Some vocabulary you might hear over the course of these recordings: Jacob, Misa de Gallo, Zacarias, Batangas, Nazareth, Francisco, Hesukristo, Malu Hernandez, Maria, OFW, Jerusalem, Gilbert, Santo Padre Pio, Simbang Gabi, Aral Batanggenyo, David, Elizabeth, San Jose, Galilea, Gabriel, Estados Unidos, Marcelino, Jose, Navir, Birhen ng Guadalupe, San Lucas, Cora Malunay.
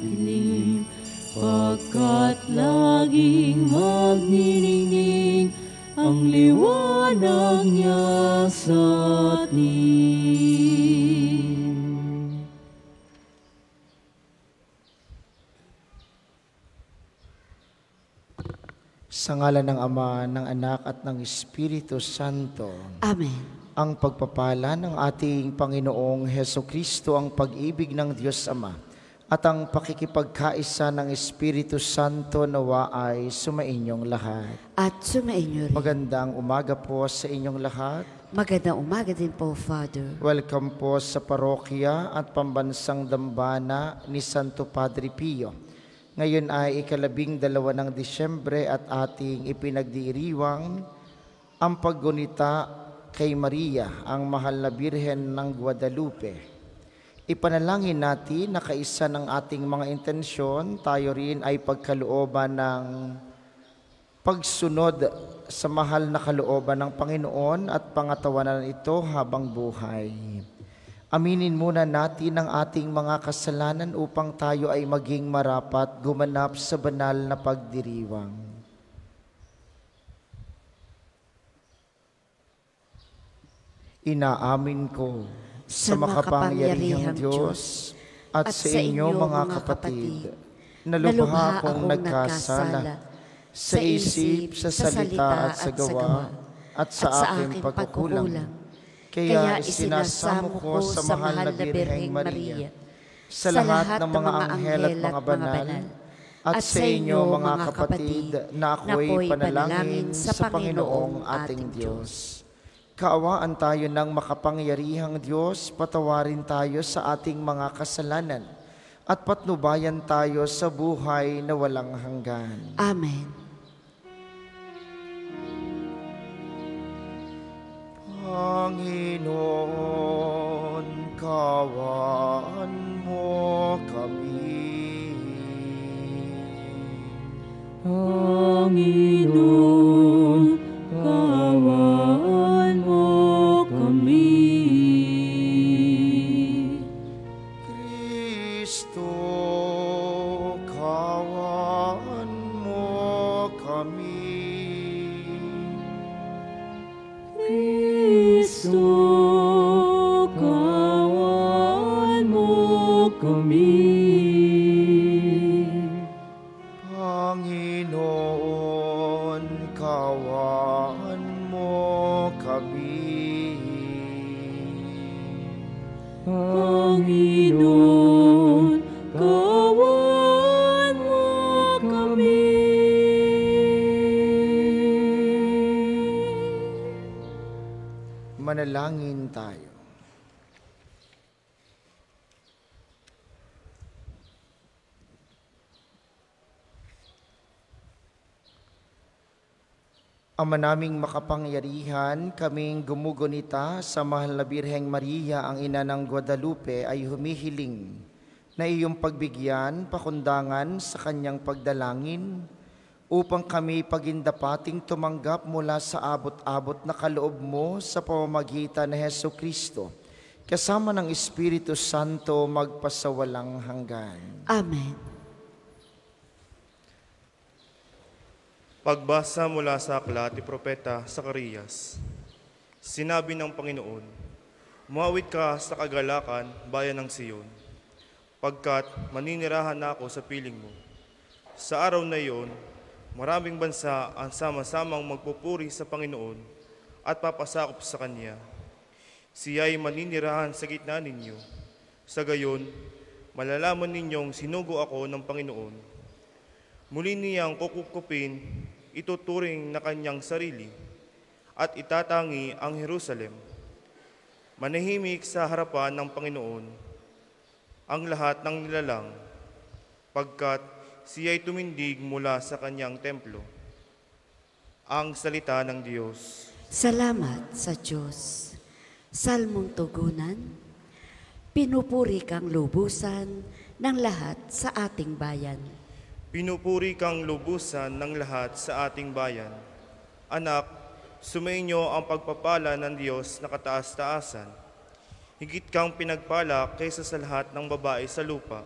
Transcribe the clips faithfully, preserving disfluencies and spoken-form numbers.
dilim, pagkat laging magniningning ang liwanag niya sa atin. Sa ngalan ng Ama, ng Anak, at ng Espiritu Santo. Amen. Ang pagpapala ng ating Panginoong Hesukristo, ang pag-ibig ng Diyos Ama, at ang pakikipagkaisa ng Espiritu Santo nawa ay sumainyong lahat. At sumainyo rin. Magandang umaga po sa inyong lahat. Magandang umaga din po, Father. Welcome po sa parokya at pambansang dambana ni Santo Padre Pio. Ngayon ay ikalabing dalawa ng Disyembre at ating ipinagdiriwang ang paggunita kay Maria, ang mahal na Birhen ng Guadalupe. Ipanalangin natin na kaisa ng ating mga intensyon, tayo rin ay pagkalooban ng pagsunod sa mahal na kalooban ng Panginoon at pangatawanan ito habang buhay. Aminin muna natin ang ating mga kasalanan upang tayo ay maging marapat gumanap sa banal na pagdiriwang. Inaamin ko sa makapangyarihang Diyos at sa inyo mga kapatid na lubha akong nagkasala sa isip, sa salita at sa gawa at sa aking pagkukulang. Kaya isinasamo ko sa mahal na Birheng Maria, sa lahat ng mga anghel at mga banal, at sa inyo mga kapatid na ako'y panalangin sa Panginoong ating Diyos. Kaawaan tayo ng makapangyarihang Diyos, patawarin tayo sa ating mga kasalanan, at patnubayan tayo sa buhay na walang hanggan. Amen. Panginoon, kaawaan mo kami. Panginoon, kaawaan mo kami. Kristo, kaawaan mo kami. Kristo, kaawaan mo kami. Panginoon, kaawaan mo kami. Panginoon, kaawaan mo kami. Manalangin tayo. Ama naming makapangyarihan, kaming gumugunita sa mahal na Birheng Maria, ang ina ng Guadalupe, ay humihiling na iyong pagbigyan, pakundangan sa kanyang pagdalangin, upang kami pagindapating tumanggap mula sa abot-abot na kaloob mo sa pamamagitan ni Hesukristo, kasama ng Espiritu Santo magpasawalang hanggan. Amen. Pagbasa mula sa aklat ni Propeta Zacarias. Sinabi ng Panginoon, "Umawit ka sa kagalakan, bayan ng Siyon, pagkat maninirahan na ako sa piling mo. Sa araw na iyon, maraming bansa ang sama-samang magpupuri sa Panginoon at papasakop sa Kanya. Siya'y maninirahan sa gitna ninyo. Sa gayon, malalaman ninyong sinugo ako ng Panginoon. Muli niyang kukupin, ituturing na Kanyang sarili at itatangi ang Jerusalem. Manahimik sa harapan ng Panginoon ang lahat ng nilalang, pagkat siya'y tumindig mula sa kanyang templo." Ang salita ng Diyos. Salamat sa Diyos. Salmong tugunan, pinupuri kang lubusan ng lahat sa ating bayan. Pinupuri kang lubusan ng lahat sa ating bayan. Anak, sumainyo ang pagpapala ng Diyos na kataas-taasan. Higit kang pinagpala kaysa sa lahat ng babae sa lupa.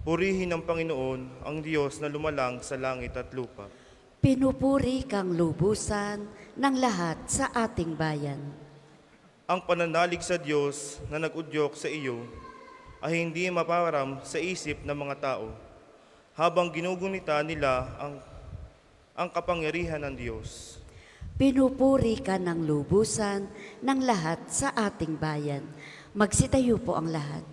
Purihin ang Panginoon, ang Diyos na lumalang sa langit at lupa. Pinupuri kang lubusan ng lahat sa ating bayan. Ang pananalig sa Diyos na nag-udyok sa iyo ay hindi maparam sa isip ng mga tao habang ginugunita nila ang, ang kapangyarihan ng Diyos. Pinupuri ka ng lubusan ng lahat sa ating bayan. Magsitayo po ang lahat.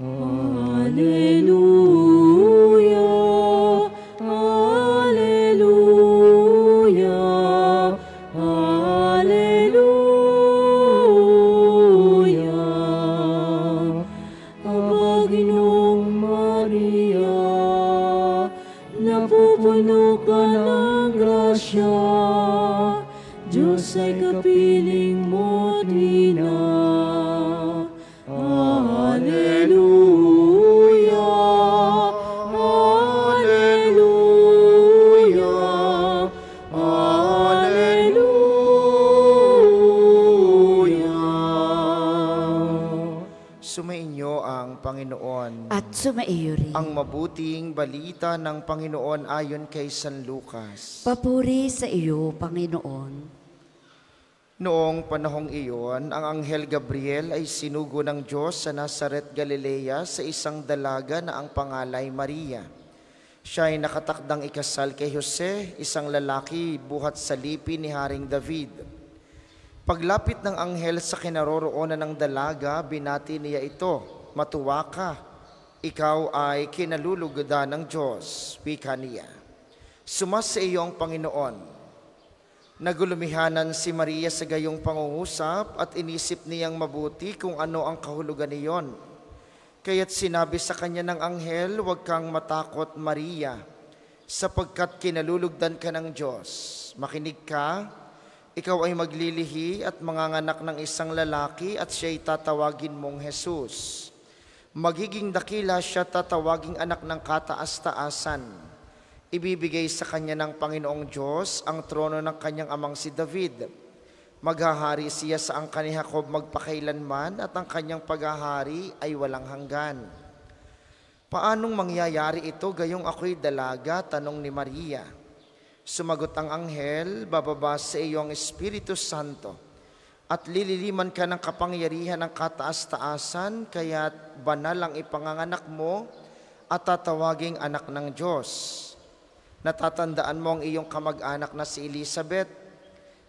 Hallelujah, hallelujah, hallelujah. Panginoong Maria, napupuno ka ng grasya, Diyos ay kapiling mo din na. Hallelujah, hallelujah, hallelujah. Sumainyo ang Panginoon. At sumaiyo rin. Ang mabuting balita ng Panginoon ayon kay San Lucas. Papuri sa iyo, Panginoon. Noong panahong iyon, ang Anghel Gabriel ay sinugo ng Diyos sa Nazareth, Galilea sa isang dalaga na ang pangalay Maria. Siya ay nakatakdang ikasal kay Jose, isang lalaki buhat sa lipi ni Haring David. Paglapit ng anghel sa kinaroroonan ng dalaga, binati niya ito, "Matuwa ka, ikaw ay kinalulugda ng Diyos," wika niya. "Sumasa iyo ang Panginoon." Nagulumihanan si Maria sa gayong pangungusap at inisip niyang mabuti kung ano ang kahulugan niyon. Kaya't sinabi sa kanya ng anghel, "Huwag kang matakot, Maria, sapagkat kinalulugdan ka ng Diyos. Makinig ka, ikaw ay maglilihi at manganganak ng isang lalaki at siya'y tatawagin mong Jesus. Magiging dakila siya, tatawaging anak ng kataas-taasan. Ibibigay sa kanya ng Panginoong Diyos ang trono ng kanyang amang si David. Maghahari siya sa angkan ni Jacob magpakailanman at ang kanyang paghahari ay walang hanggan." "Paanong mangyayari ito gayong ako'y dalaga?" tanong ni Maria. Sumagot ang anghel, "Bababa sa iyo ang Espiritu Santo at lililiman ka ng kapangyarihan ng kataas-taasan, kaya't banal ang ipanganganak mo at tatawaging anak ng Diyos. Natatandaan mo ang iyong kamag-anak na si Elizabeth.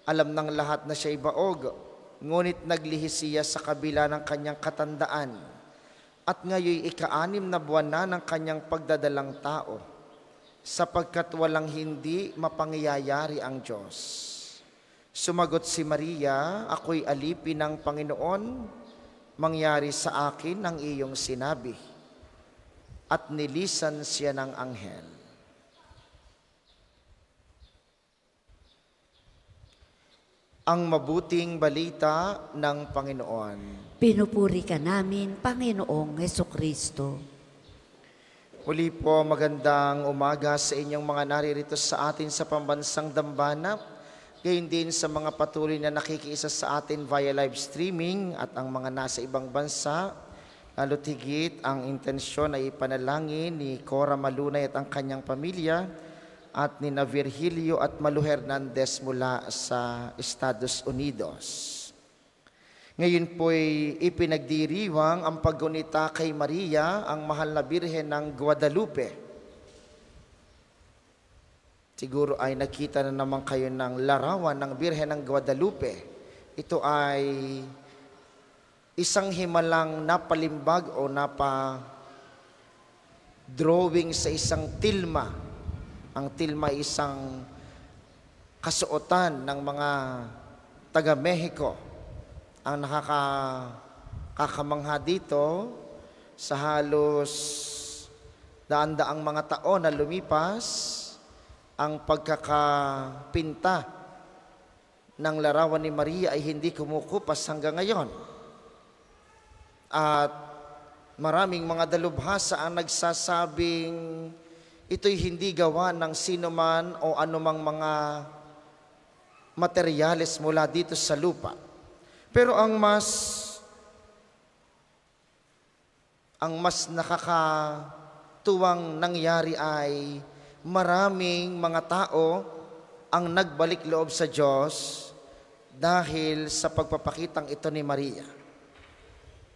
Alam ng lahat na siya'y baog, ngunit naglihi siya sa kabila ng kanyang katandaan. At ngayon ika-anim na buwan na ng kanyang pagdadalang tao, sapagkat walang hindi mapangyayari ang Diyos." Sumagot si Maria, "Ako'y alipin ng Panginoon, mangyari sa akin ang iyong sinabi." At nilisan siya ng anghel. Ang mabuting balita ng Panginoon. Pinupuri ka namin, Panginoong Hesukristo. Muli po, magandang umaga sa inyong mga naririto sa atin sa pambansang dambana, gayon din sa mga patuloy na nakikiisa sa atin via live streaming at ang mga nasa ibang bansa. Lalo tigit ang intensyon ay ipanalangin ni Cora Malunay at ang kanyang pamilya, at ni Navir at Malu Hernandez mula sa Estados Unidos. Ngayon po'y ipinagdiriwang ang paggunita kay Maria, ang mahal na Birhen ng Guadalupe. Siguro ay nakita na naman kayo ng larawan ng Birhen ng Guadalupe. Ito ay isang himalang napalimbag o napa-drawing sa isang tilma. Ang tilma ay isang kasuotan ng mga taga-Mexico. Ang nakakakamangha dito, sa halos daan-daang mga taon na lumipas, ang pagkakapinta ng larawan ni Maria ay hindi kumukupas hanggang ngayon. At maraming mga dalubhasa ang nagsasabing ito'y hindi gawa ng sinuman o anumang mga materyales mula dito sa lupa. Pero ang mas ang mas nakakatuwang nangyari ay maraming mga tao ang nagbalik loob sa Diyos dahil sa pagpapakitang ito ni Maria.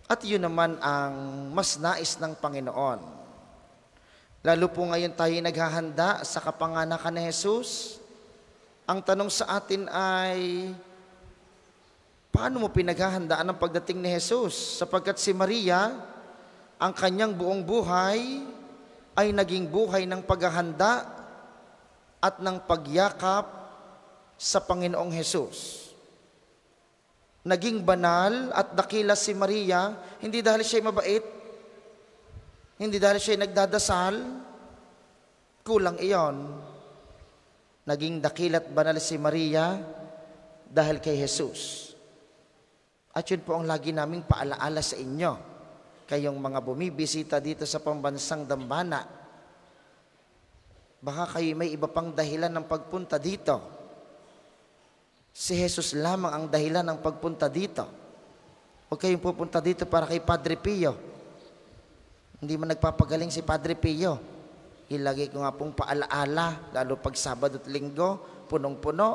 At yun naman ang mas nais ng Panginoon. Lalo po ngayon tayo naghahanda sa kapanganakan ni Jesus. Ang tanong sa atin ay, paano mo pinaghahandaan ang pagdating ni Jesus? Sapagkat si Maria, ang kanyang buong buhay ay naging buhay ng paghahanda at ng pagyakap sa Panginoong Jesus. Naging banal at dakila si Maria, hindi dahil siya'y mabait, hindi dahil siya'y nagdadasal, kulang iyon. Naging dakila at banal si Maria dahil kay Jesus. At yun po ang lagi naming paalaala sa inyo, kayong mga bumibisita dito sa pambansang Dambana. Baka kayo may iba pang dahilan ng pagpunta dito. Si Jesus lamang ang dahilan ng pagpunta dito. Huwag kayong pupunta dito para kay Padre Pio. Hindi man nagpapagaling si Padre Pio. Ilagay ko nga pong paalaala, lalo pag Sabado at Linggo, punong-puno.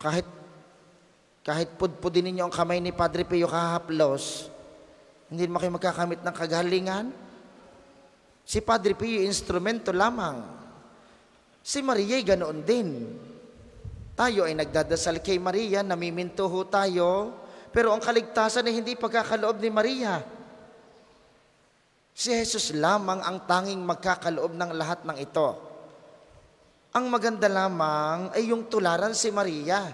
Kahit Kahit pudpudin ninyo ang kamay ni Padre Pio kahaplos, hindi naman kayo magkakamit ng kagalingan. Si Padre Pio, instrumento lamang. Si Maria, ganoon din. Tayo ay nagdadasal kay Maria, namimintuho tayo, pero ang kaligtasan ay hindi pagkakaloob ni Maria. Si Jesus lamang ang tanging magkakaloob ng lahat ng ito. Ang maganda lamang ay yung tularan si Maria.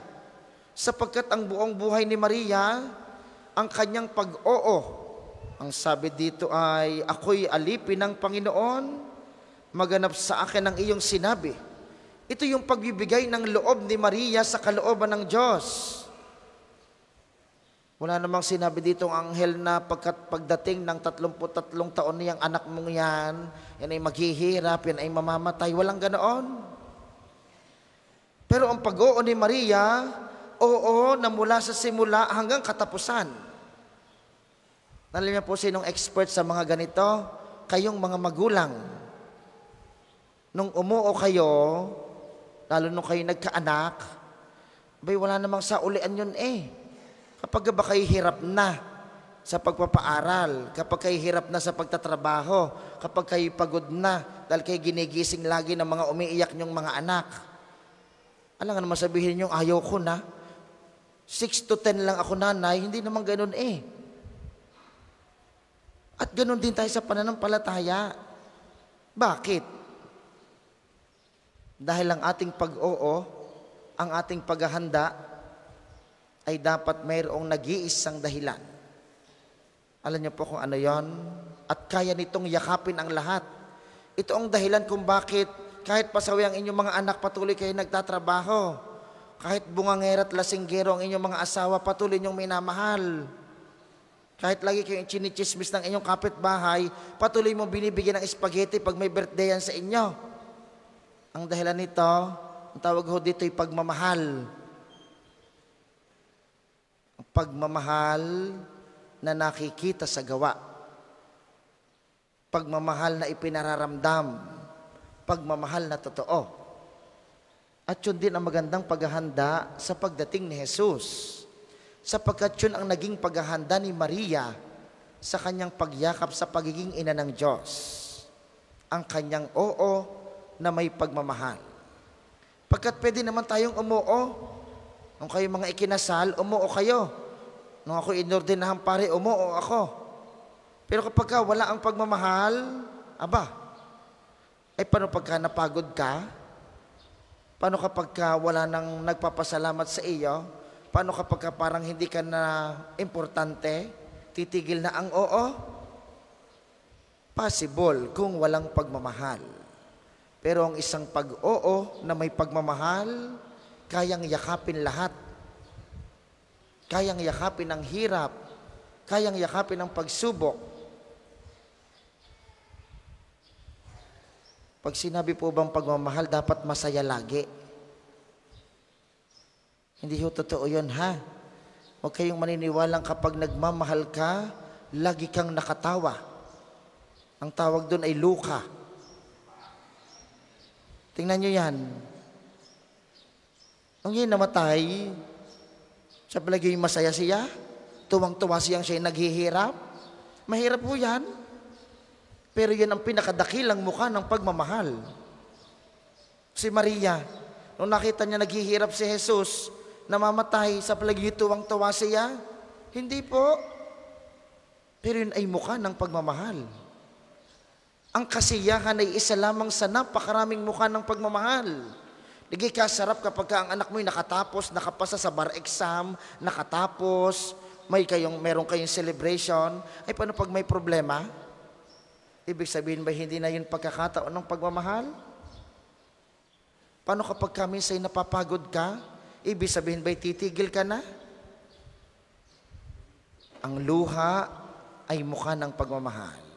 Sapagkat ang buong buhay ni Maria, ang kanyang pag-oo, ang sabi dito ay, ako'y alipin ng Panginoon, maganap sa akin ang iyong sinabi. Ito yung pagbibigay ng loob ni Maria sa kalooban ng Diyos. Wala namang sinabi dito ang anghel na pagkat pagdating ng tatlumpu't tatlong taon niyang anak mong yan, yan ay maghihirap, yan ay mamamatay, walang ganoon. Pero ang pag-oo ni Maria, oo na mula sa simula hanggang katapusan. Alam niyo po sinong expert sa mga ganito? Kayong mga magulang. Nung umuo kayo, lalo nung kayo nagkaanak, bay wala namang saulian yun eh. Kapag ba kayo hirap na sa pagpapaaral, kapag kayo hirap na sa pagtatrabaho, kapag kayo pagod na dahil kayo ginigising lagi ng mga umiiyak niyong mga anak, alam nga naman sabihin niyo, ayaw ko na. six to ten lang ako nanay, hindi naman ganun eh. At ganun din tayo sa pananampalataya. Bakit? Dahil ang ating pag-oo, ang ating paghahanda, ay dapat mayroong nag-iisang dahilan. Alam niyo po kung ano yon? At kaya nitong yakapin ang lahat. Ito ang dahilan kung bakit kahit pasawi ang inyong mga anak, patuloy kayo nagtatrabaho. Kahit bungangera at lasinggero ang inyong mga asawa, patuloy niyong minamahal. Kahit lagi kayong chinichismis ng inyong kapitbahay, patuloy mong binibigyan ng spaghetti pag may birthday yan sa inyo. Ang dahilan nito, ang tawag ho dito ay pagmamahal. Ang pagmamahal na nakikita sa gawa. Pagmamahal na ipinararamdam. Pagmamahal na totoo. At yun din ang magandang paghahanda sa pagdating ni Jesus. Sapagkat yun ang naging paghahanda ni Maria sa kanyang pagyakap sa pagiging ina ng Diyos. Ang kanyang oo na may pagmamahal. Pagkat pwede naman tayong umuo. Nung kayo mga ikinasal, umuo kayo. Nung ako inordinahan pare, umuo ako. Pero kapag ka wala ang pagmamahal, aba, ay paano pagka napagod ka? Paano kapag ka wala nang nagpapasalamat sa iyo? Paano kapag ka parang hindi ka na importante? Titigil na ang oo? Possible kung walang pagmamahal. Pero ang isang pag-oo na may pagmamahal, kayang yakapin lahat. Kayang yakapin ang hirap. Kayang yakapin ang pagsubok. Pag sinabi po bang pagmamahal, dapat masaya lagi. Hindi ho totoo yun, ha? Huwag kayong maniniwalang kapag nagmamahal ka, lagi kang nakatawa. Ang tawag doon ay luka. Tingnan nyo yan. Nung yun namatay, siya palagi yung masaya siya, tuwang-tuwa siyang siya naghihirap. Mahirap po yan. Pero yan ang pinakadakilang mukha ng pagmamahal. Si Maria, nung nakita niya naghihirap si Jesus, namamatay, sa palagi tuwang-tuwa siya? Hindi po. Pero yun ay mukha ng pagmamahal. Ang kasiyahan ay isa lamang sa napakaraming mukha ng pagmamahal. Lagi ka sarap kapag ka ang anak mo'y nakatapos, nakapasa sa bar exam, nakatapos, may kayong, meron kayong celebration. Ay, paano pag may problema? Ibig sabihin ba hindi na yun pagkakataon ng pagmamahal? Paano kapag kami sa'yo napapagod ka? Ibig sabihin ba'y titigil ka na? Ang luha ay mukha ng pagmamahal.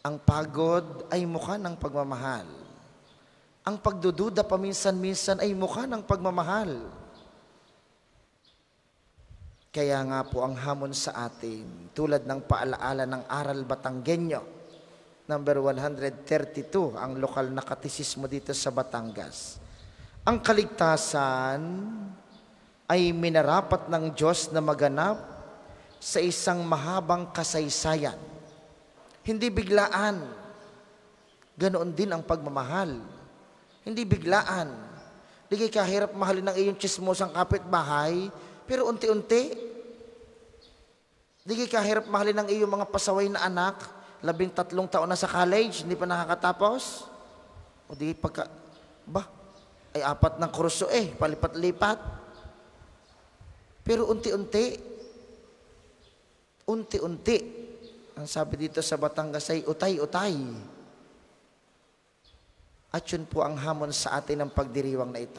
Ang pagod ay mukha ng pagmamahal. Ang pagdududa paminsan-minsan ay mukha ng pagmamahal. Kaya nga po ang hamon sa atin, tulad ng paalaala ng Aral Batanggenyo, number one thirty-two, ang lokal na katisismo dito sa Batangas. Ang kaligtasan ay minarapat ng Diyos na maganap sa isang mahabang kasaysayan. Hindi biglaan. Ganoon din ang pagmamahal. Hindi biglaan. Hindi kayo kahirap mahalin ng iyong chismosang kapitbahay, pero unti-unti. Hindi kayo kahirap mahalin ng iyong mga pasaway na anak, labing tatlong taon na sa college, hindi pa nakakatapos. O di pagka... Ba? Ay apat ng kurso eh, palipat-lipat. Pero unti-unti, unti-unti, ang sabi dito sa Batangas ay utay-utay. At yun po ang hamon sa atin ng pagdiriwang na ito.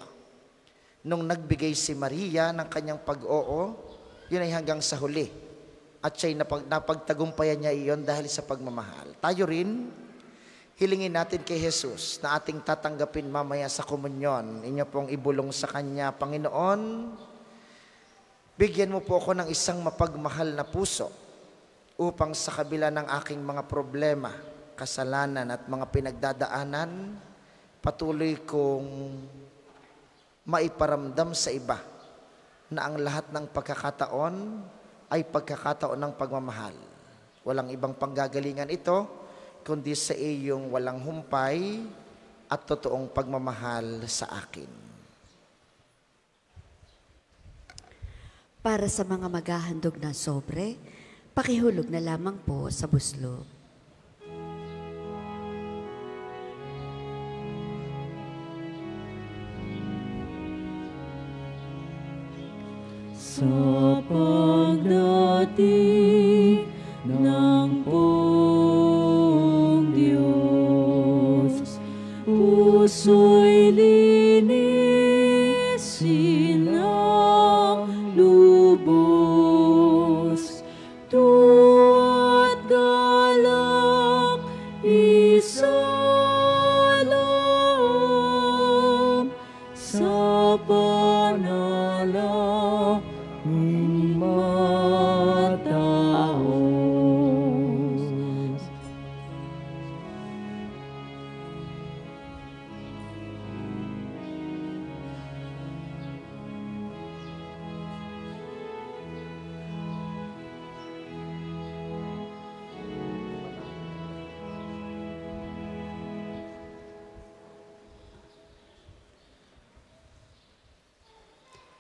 Nung nagbigay si Maria ng kanyang pag-oo, yun ay hanggang sa huli. At siya'y napag napagtagumpayan niya iyon dahil sa pagmamahal. Tayo rin, hilingin natin kay Jesus na ating tatanggapin mamaya sa komunyon. Inyo pong ibulong sa Kanya, Panginoon, bigyan mo po ako ng isang mapagmahal na puso upang sa kabila ng aking mga problema, kasalanan at mga pinagdadaanan, patuloy kong maiparamdam sa iba na ang lahat ng pagkakataon ay pagkakataon ng pagmamahal. Walang ibang panggagalingan ito, kundi sa iyong walang humpay at totoong pagmamahal sa akin. Para sa mga maghahandog ng sobre, pakihulog na lamang po sa buslo. Sa pagdating ng puso'y linisin ng lubos, tuwa't galak isa lang sa panalaming mataos.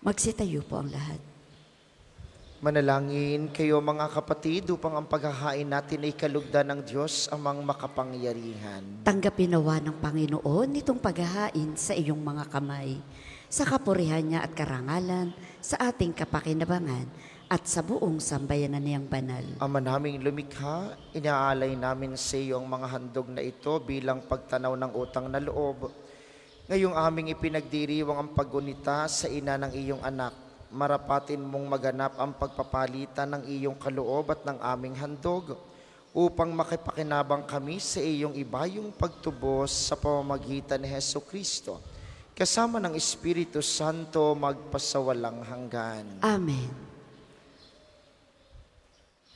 Magsitayo po ang lahat. Manalangin kayo mga kapatid upang ang paghahain natin ay kalugdan ng Diyos amang makapangyarihan. Tanggapin nawa ng Panginoon itong paghahain sa iyong mga kamay, sa kapurihan niya at karangalan, sa ating kapakinabangan, at sa buong sambayanan niyang banal. Ama naming lumikha, inaalay namin sa iyo ang mga handog na ito bilang pagtanaw ng utang na loob. Ngayong aming ipinagdiriwang ang paggunita sa ina ng iyong anak, marapatin mong maganap ang pagpapalitan ng iyong kaloob at ng aming handog upang makipakinabang kami sa iyong ibayong pagtubos sa pamamagitan ni Hesukristo, kasama ng Espiritu Santo magpasawalang hanggan. Amen.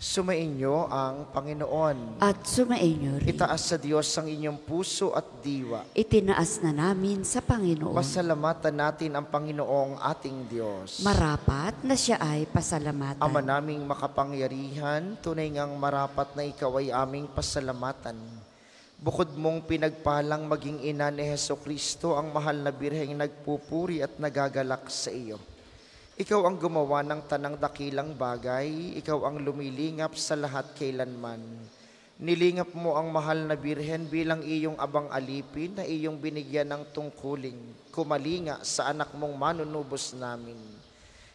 Sumainyo ang Panginoon. At sumainyo rin. Itaas sa Diyos ang inyong puso at diwa. Itinaas na namin sa Panginoon. Pasalamatan natin ang Panginoong ating Diyos. Marapat na siya ay pasalamatan. Ama naming makapangyarihan, tunay ngang marapat na ikaw ay aming pasalamatan. Bukod mong pinagpalang maging ina ni Hesukristo ang mahal na birheng nagpupuri at nagagalak sa iyo. Ikaw ang gumawa ng tanang dakilang bagay, ikaw ang lumilingap sa lahat kailanman. Nilingap mo ang mahal na birhen bilang iyong abang alipin na iyong binigyan ng tungkuling, kumalinga sa anak mong manunubos namin.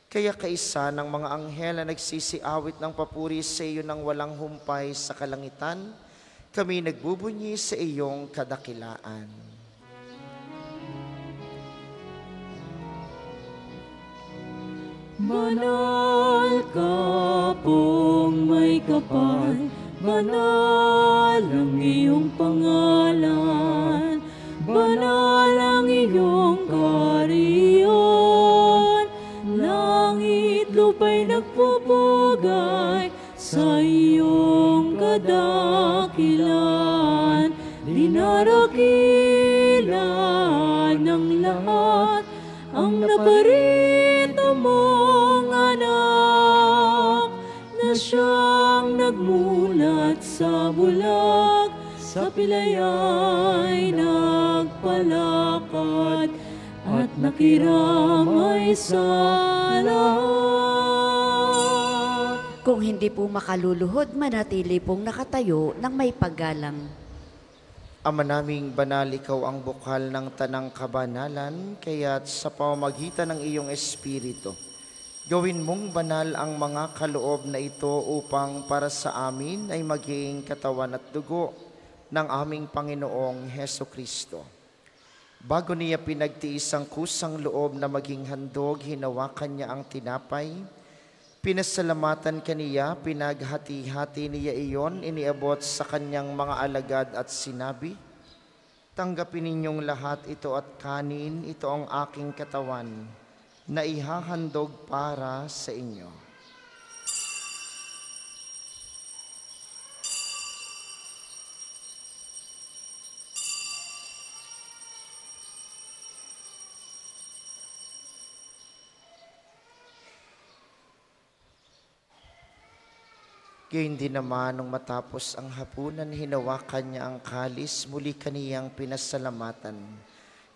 Kaya kaisa ng mga anghel na nagsisiawit ng papuri sa iyo ng walang humpay sa kalangitan, kami nagbubunyi sa iyong kadakilaan. Banal ka pong may kapal, banal ang iyong pangalan, banal ang iyong karyon, langit lupa'y nagpupugay sa iyong kadakilan, dinarakila ng lahat ang naparito mo. Siyang nagmulat sa bulag, sa pilay ay nagpalakad at nakiramay sa lahat. Kung hindi po makaluluhod, manatili pong nakatayo ng may paggalang. Ama naming banal, ikaw ang bukal ng tanang kabanalan, kaya't sa pamamagitan ng iyong espiritu, gawin mong banal ang mga kaloob na ito upang para sa amin ay maging katawan at dugo ng aming Panginoong Hesukristo. Bago niya pinagtiis ang kusang loob na maging handog, hinawakan niya ang tinapay, pinasalamatan kaniya, pinaghati-hati niya iyon, iniabot sa kanyang mga alagad at sinabi, tanggapin ninyong lahat ito at kanin, ito ang aking katawan na ihahandog para sa inyo. Gayon din naman, nung matapos ang hapunan, hinawakan niya ang kalis, muli kaniyang pinasalamatan.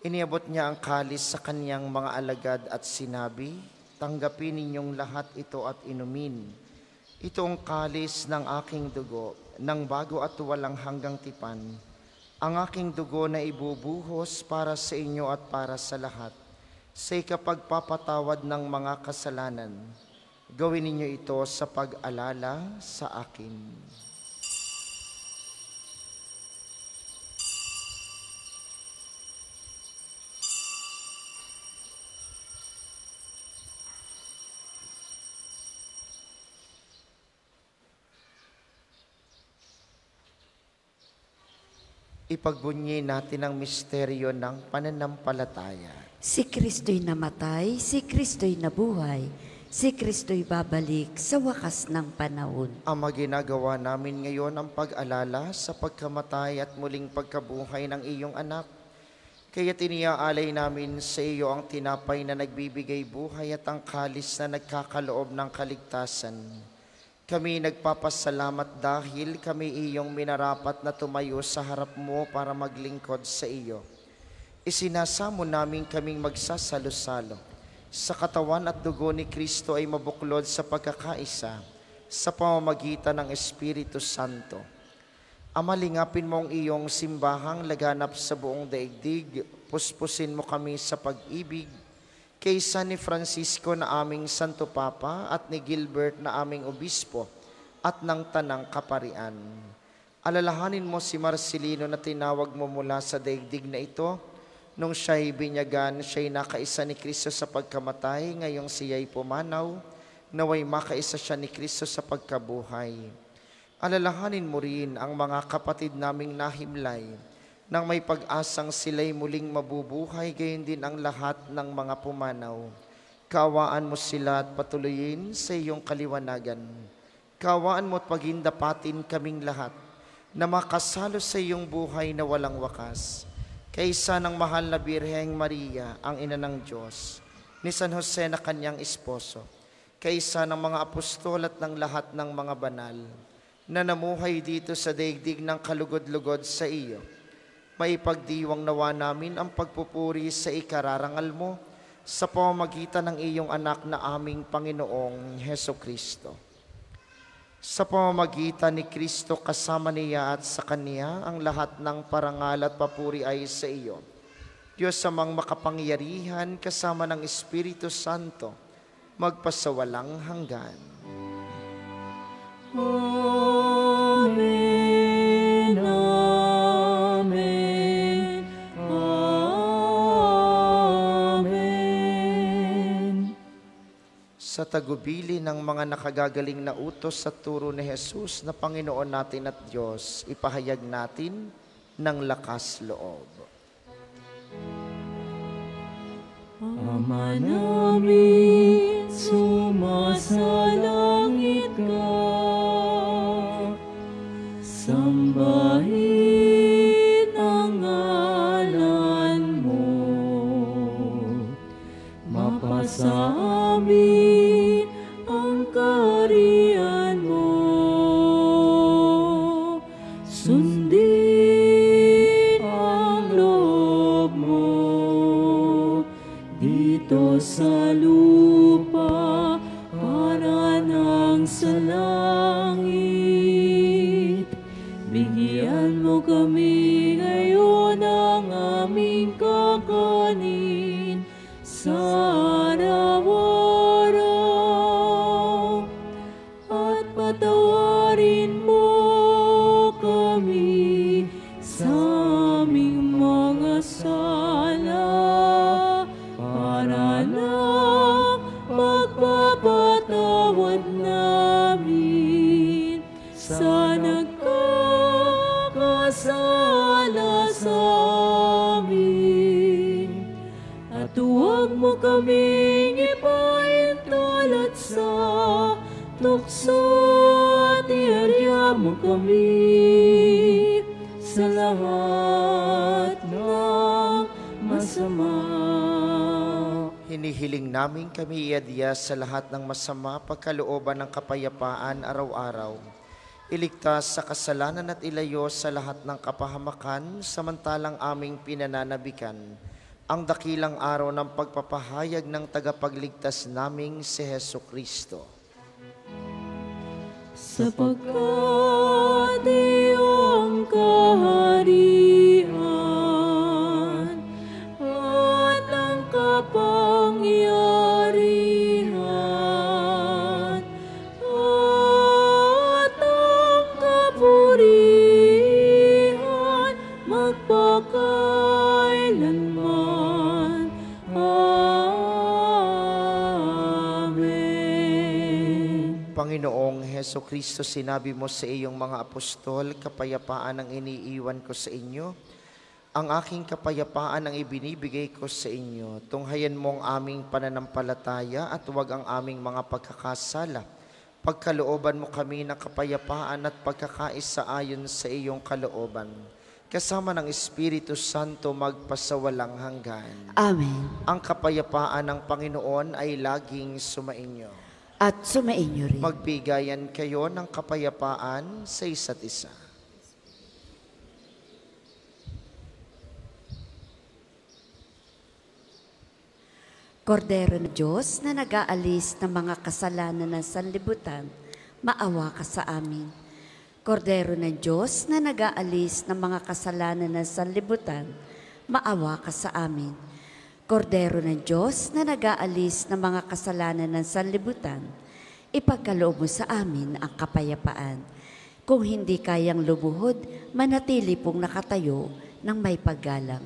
Iniabot niya ang kalis sa kaniyang mga alagad at sinabi, tanggapin ninyong lahat ito at inumin. Ito ang kalis ng aking dugo, ng bago at walang hanggang tipan. Ang aking dugo na ibubuhos para sa inyo at para sa lahat, sa ikapagpapatawad ng mga kasalanan. Gawin ninyo ito sa pag-alala sa akin. Ipagbunyi natin ang misteryo ng pananampalataya. Si Kristo'y namatay, si Kristo'y nabuhay, si Kristo'y babalik sa wakas ng panahon. Ama, ginagawa namin ngayon ang pag-alala sa pagkamatay at muling pagkabuhay ng iyong anak. Kaya tiniaalay namin sa iyo ang tinapay na nagbibigay buhay at ang kalis na nagkakaloob ng kaligtasan. Kami nagpapasalamat dahil kami iyong minarapat na tumayo sa harap mo para maglingkod sa iyo. Isinasamo namin kaming magsasalo-salo. Sa katawan at dugo ni Kristo ay mabuklod sa pagkakaisa sa pamamagitan ng Espiritu Santo. Ama, lingapin mo ang iyong simbahang laganap sa buong daigdig. Puspusin mo kami sa pag-ibig, kaysa ni Francisco na aming Santo Papa at ni Gilbert na aming Obispo at ng Tanang Kaparian. Alalahanin mo si Marcelino na tinawag mo mula sa daigdig na ito. Nung siya'y binyagan, siya'y nakaisa ni Kristo sa pagkamatay, ngayong siya'y pumanaw, naway makaisa siya ni Kristo sa pagkabuhay. Alalahanin mo rin ang mga kapatid naming nahimlay, nang may pag-asang sila'y muling mabubuhay, gayon din ang lahat ng mga pumanaw. Kaawaan mo sila at patuloyin sa iyong kaliwanagan. Kawaan mo't paghindapatin kaming lahat na makasalo sa iyong buhay na walang wakas. Kaysa ng mahal na Birheng Maria, ang ina ng Diyos, ni San Jose na kanyang esposo, kaysa ng mga apostol at ng lahat ng mga banal na namuhay dito sa daigdig ng kalugod-lugod sa iyo, maipagdiwang nawa namin ang pagpupuri sa ikararangal mo sa pamamagitan ng iyong anak na aming Panginoong Hesukristo. Sa pamamagitan ni Kristo kasama niya at sa Kanya, ang lahat ng parangal at papuri ay sa iyo. Diyos amang makapangyarihan kasama ng Espiritu Santo, magpasawalang hanggan. Amen, amen, amen. Sa tagubili ng mga nakagagaling na utos sa turo ni Jesus na Panginoon natin at Diyos, ipahayag natin ng lakas loob. Ama namin, sumasalangit ka, sambahin ang ngalan mo, mapasa amin ang kaharian mo, sundin dito sa lupa para nang sa langit. Bigyan mo kami ngayon ang aming kakanin sa araw-araw, at patawarin mo kami sa aming mga sala, para lang magpapatawad namin sa nagkakasala sa amin. At huwag mo kaming ipaintulad sa tukso, at iharya mo kami sa lahat ng masama. Hinihiling namin kami iadya sa lahat ng masama, pagkalooban ng kapayapaan araw-araw. Iligtas sa kasalanan at ilayo sa lahat ng kapahamakan, samantalang aming pinananabikan ang dakilang araw ng pagpapahayag ng tagapagligtas naming si Hesukristo. Sapagkat iyong kaharian at ang kapahamakan, pangyarihan at ang kapurihan magpakailanman. Amen. Panginoong Hesukristo, sinabi mo sa iyong mga apostol, kapayapaan ang iniiwan ko sa inyo, ang aking kapayapaan ang ibinibigay ko sa inyo. Tunghayan mo ang aming pananampalataya at huwag ang aming mga pagkakasala. Pagkalooban mo kami ng kapayapaan at pagkakaisa ayon sa iyong kalooban, kasama ng Espiritu Santo magpasawalang hanggan. Amen. Ang kapayapaan ng Panginoon ay laging sumainyo. At sumainyo rin. Magbigayan kayo ng kapayapaan sa isa't isa. Kordero ng Diyos na nag-aalis ng mga kasalanan ng sanlibutan, maawa ka sa amin. Kordero ng Diyos na nag-aalis ng mga kasalanan ng sanlibutan, maawa ka sa amin. Kordero ng Diyos na nag-aalis ng mga kasalanan ng sanlibutan, ipagkaloob mo sa amin ang kapayapaan. Kung hindi kayang lumuhod, manatili pong nakatayo ng may paggalang.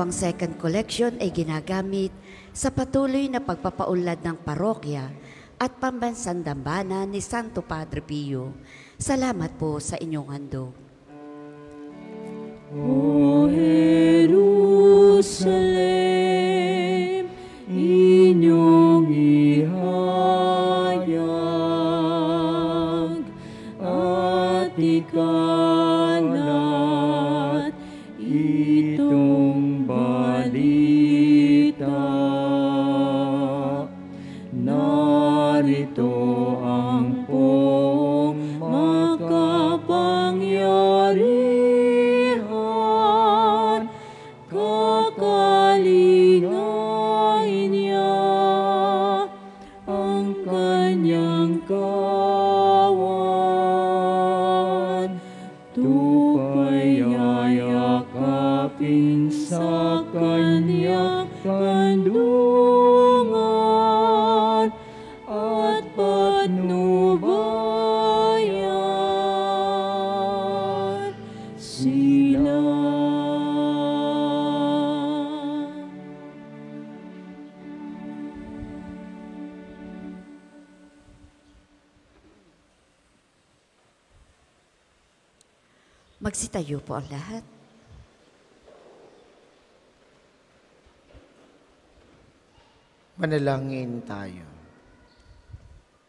Ang second collection ay ginagamit sa patuloy na pagpapaunlad ng parokya at pambansang dambana ni Santo Padre Pio. Salamat po sa inyong handog. O Jerusalem, inyong ihayag at ikalat itong balita, narito ang pong makapangyarihan. Magsitayo po ang lahat. Manalangin tayo.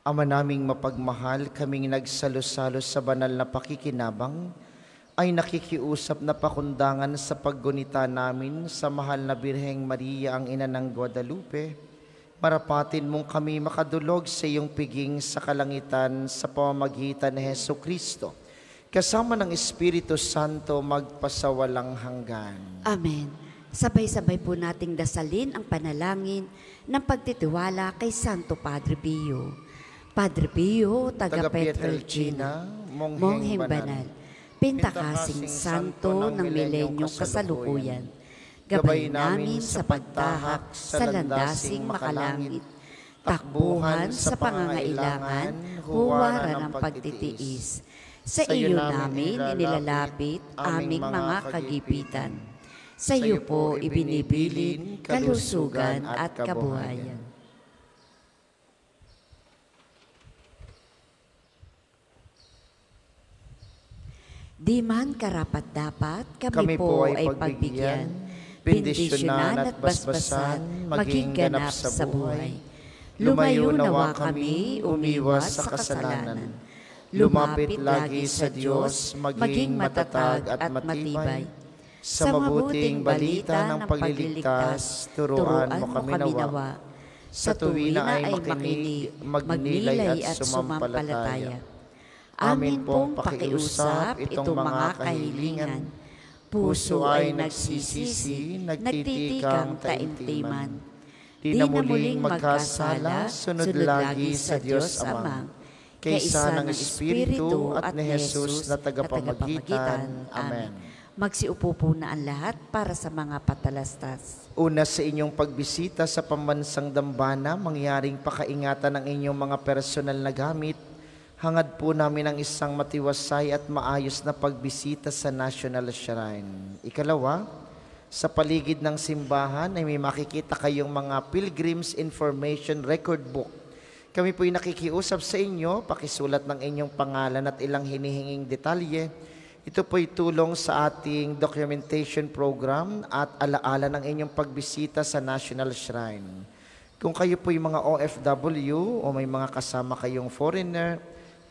Ama naming mapagmahal, kaming nagsalos-salos sa banal na pakikinabang, ay nakikiusap na pakundangan sa paggunita namin sa mahal na Birheng Maria, ang ina ng Guadalupe. Marapatin mong kami makadulog sa iyong piging sa kalangitan sa pamamagitan ni Hesukristo. Kasama ng Espiritu Santo magpasawalang hanggan. Amen. Sabay-sabay po nating dasalin ang panalangin ng pagtitiwala kay Santo Padre Pio. Padre Pio, taga-Petrelcina, mongheng banal, pintakasing santo ng milenyong kasalukuyan, gabay namin sa pagtahak sa landasing makalangit, takbuhan sa pangangailangan, huwaran ng pagtitiis. Sa iyo namin inilalapit aming mga kagipitan. Sa iyo po ibinibilin kalusugan at kabuhayan. Di man karapat-dapat, kami, kami po ay pagbigyan, bendisyonan at basbasan, maging ganap sa buhay. Lumayo nawa kami, umiwas sa kasalanan. Lumapit lagi sa Diyos, maging matatag at matibay. Sa mabuting balita ng pagliligtas, turuan mo kami nawa. Sa tuwina ay makinig, magnilay at sumampalataya. Amin pong pakiusap itong mga kahilingan. Puso ay nagsisisi, nagtitikang taimtiman. Di na muling magkasala, sunod lagi sa Diyos Ama, kaysa ng Espiritu at ni Jesus na tagapamagitan. Amen. Magsiupo po na ang lahat para sa mga patalastas. Una sa inyong pagbisita sa pambansang Dambana, mangyaring pakaingatan ng inyong mga personal na gamit. Hangad po namin ang isang matiwasay at maayos na pagbisita sa National Shrine. Ikalawa, sa paligid ng simbahan ay may makikita kayong mga Pilgrims Information Record Book. Kami po'y nakikiusap sa inyo, pakisulat ng inyong pangalan at ilang hinihinging detalye. Ito po'y tulong sa ating documentation program at alaala ng inyong pagbisita sa National Shrine. Kung kayo po'y mga O F W o may mga kasama kayong foreigner,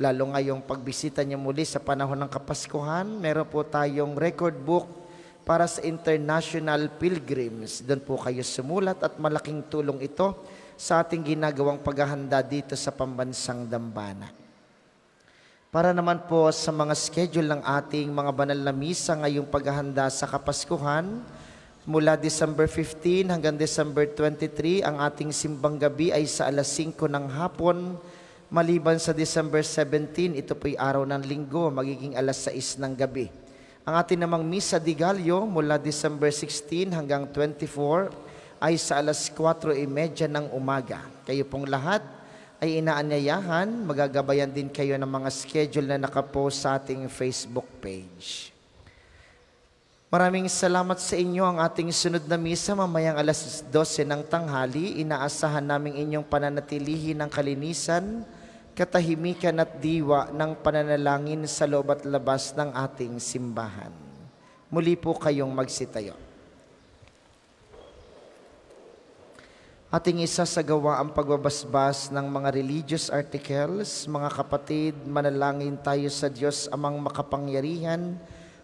lalo ngayong pagbisita niyo muli sa panahon ng Kapaskuhan, meron po tayong record book para sa international pilgrims. Doon po kayo sumulat at malaking tulong ito sa ating ginagawang paghahanda dito sa pambansang Dambana. Para naman po sa mga schedule ng ating mga banal na misa ngayong paghahanda sa Kapaskuhan, mula December fifteenth hanggang December twenty-third, ang ating simbang gabi ay sa alas singko ng hapon. Maliban sa December seventeenth, ito po'y araw ng linggo, magiging alas sais ng gabi. Ang atin namang Misa de Gallo mula December sixteenth hanggang twenty-four ay sa alas kwatro at trenta ng umaga. Kayo pong lahat ay inaanyayahan, magagabayan din kayo ng mga schedule na nakapost sa ating Facebook page. Maraming salamat sa inyo. Ang ating sunod na misa mamayang alas dose ng tanghali. Inaasahan namin inyong pananatilihin ng kalinisan, katahimikan at diwa ng pananalangin sa loob at labas ng ating simbahan. Muli po kayong magsitayo. Ating isasagawa ang pagbabasbas ng mga religious articles. Mga kapatid, manalangin tayo sa Diyos Amang makapangyarihan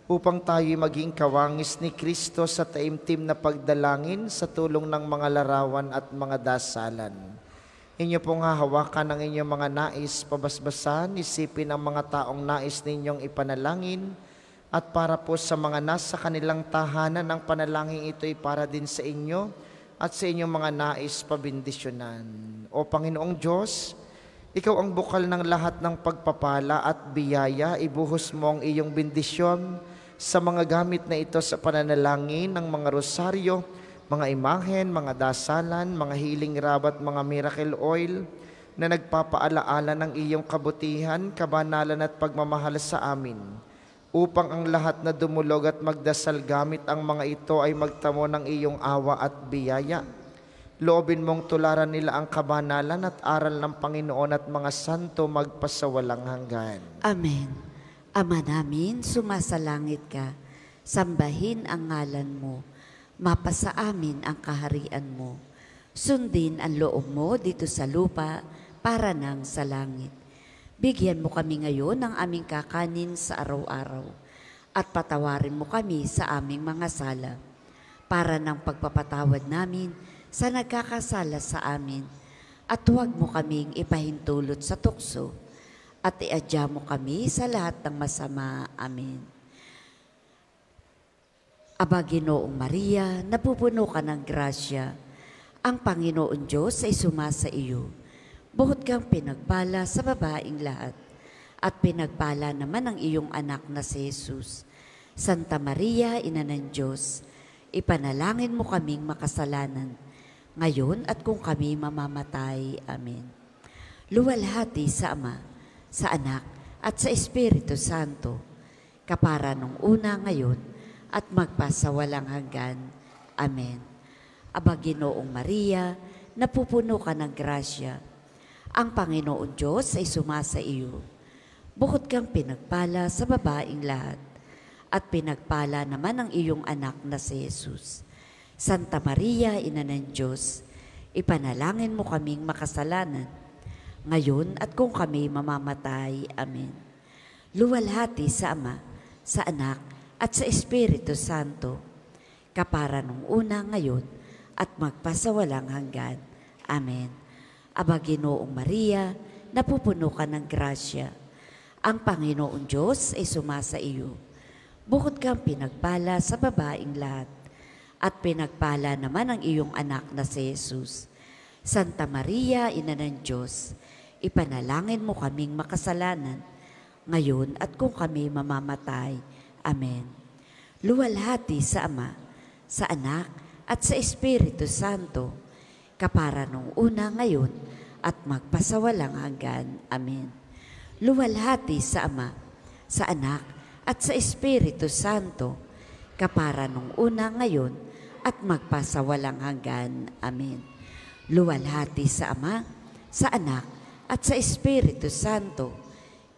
upang tayo'y maging kawangis ni Kristo sa taimtim na pagdalangin sa tulong ng mga larawan at mga dasalan. Inyo pong hahawakan ang inyong mga nais pabasbasan, isipin ang mga taong nais ninyong ipanalangin, at para po sa mga nasa kanilang tahanan, ang panalangin ito'y para din sa inyo at sa inyong mga nais pabindisyonan. O Panginoong Diyos, Ikaw ang bukal ng lahat ng pagpapala at biyaya, ibuhos mo ang iyong bendisyon sa mga gamit na ito sa pananalangin ng mga rosaryo, mga imahen, mga dasalan, mga healing rabat, mga miracle oil na nagpapaalaala ng iyong kabutihan, kabanalan at pagmamahal sa amin, upang ang lahat na dumulog at magdasal gamit ang mga ito ay magtamo ng iyong awa at biyaya. Loobin mong tularan nila ang kabanalan at aral ng Panginoon at mga santo magpasawalang hanggan. Amen. Ama namin, sumasalangit ka. Sambahin ang ngalan mo. Mapasa amin ang kaharian mo. Sundin ang loob mo dito sa lupa para nang sa langit. Bigyan mo kami ngayon ng aming kakanin sa araw-araw at patawarin mo kami sa aming mga sala para nang pagpapatawad namin sa nagkakasala sa amin at huwag mo kaming ipahintulot sa tukso at iadya mo kami sa lahat ng masama. Amen. Aba Ginoong Maria, napupuno ka ng grasya. Ang Panginoon Diyos ay sumasa iyo. Bukod kang pinagpala sa babaeng lahat, at pinagpala naman ang iyong anak na si Jesus. Santa Maria, Ina ng Diyos, ipanalangin mo kaming makasalanan, ngayon at kung kami mamamatay. Amen. Luwalhati sa Ama, sa Anak, at sa Espiritu Santo, kapara nung una ngayon, at magpasawalang hanggan. Amen. Aba Ginoong Maria, napupuno ka ng grasya. Ang Panginoon Diyos ay sumasa iyo. Bukod kang pinagpala sa babaeng lahat, at pinagpala naman ang iyong anak na si Jesus. Santa Maria, Ina ng Diyos, ipanalangin mo kaming makasalanan, ngayon at kung kami mamamatay. Amen. Luwalhati sa Ama, sa Anak, at sa Espiritu Santo, kapara nung una ngayon, at magpasawalang hanggan. Amen. Aba Ginoong Maria, napupuno ka ng grasya. Ang Panginoon Diyos ay sumasa iyo. Bukod kang pinagpala sa babaeng lahat, at pinagpala naman ang iyong anak na si Jesus. Santa Maria, Ina ng Diyos, ipanalangin mo kaming makasalanan, ngayon at kung kami mamamatay. Amen. Luwalhati sa Ama, sa Anak, at sa Espiritu Santo, kapara nung una ngayon, at magpasawalang hanggan. Amen. Luwalhati sa Ama, sa Anak, at sa Espiritu Santo, kapara nung una ngayon, at magpasawalang hanggan. Amen. Luwalhati sa Ama, sa Anak, at sa Espiritu Santo,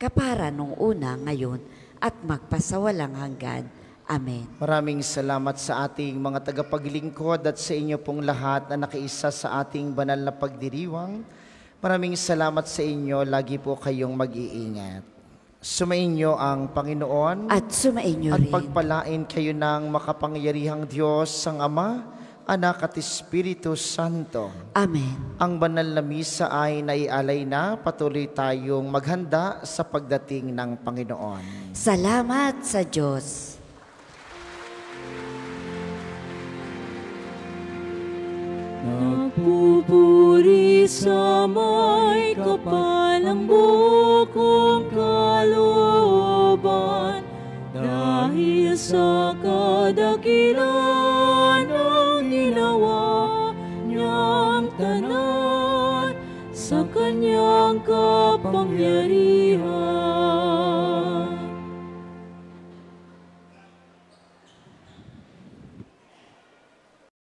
kapara nung una ngayon at magpasawalang hanggan. Amen. Maraming salamat sa ating mga tagapaglingkod at sa inyo pong lahat na nakiisa sa ating banal na pagdiriwang. Maraming salamat sa inyo. Lagi po kayong mag-iingat. Sumainyo ang Panginoon at sumainyo rin. At pagpalain kayo ng makapangyarihang Diyos, ang Ama, Anak at Espiritu Santo. Amen. Ang banal na misa ay naialay na, patuloy tayong maghanda sa pagdating ng Panginoon. Salamat sa Diyos. Nagpupuri sa may kapalang bukong kalooban, dahil sa kadakilaan ang ginawa niyang tanan sa kanyang kapangyarihan.